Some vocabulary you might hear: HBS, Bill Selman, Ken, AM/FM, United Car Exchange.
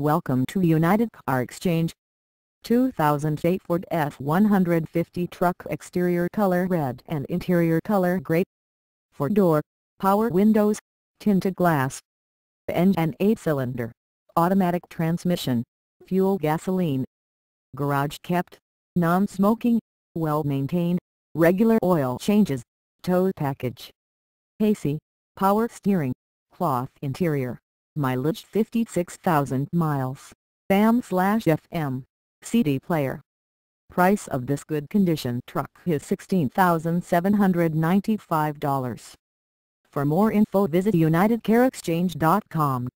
Welcome to United Car Exchange. 2008 Ford F-150 truck, exterior color red and interior color gray. 4-door, power windows, tinted glass. Engine 8-cylinder, automatic transmission, fuel gasoline. Garage kept, non-smoking, well maintained, regular oil changes. Tow package. A/C, power steering, cloth interior. Mileage 56,000 miles. AM/FM, CD player. Price of this good condition truck is $16,795. For more info visit UnitedCarExchange.com.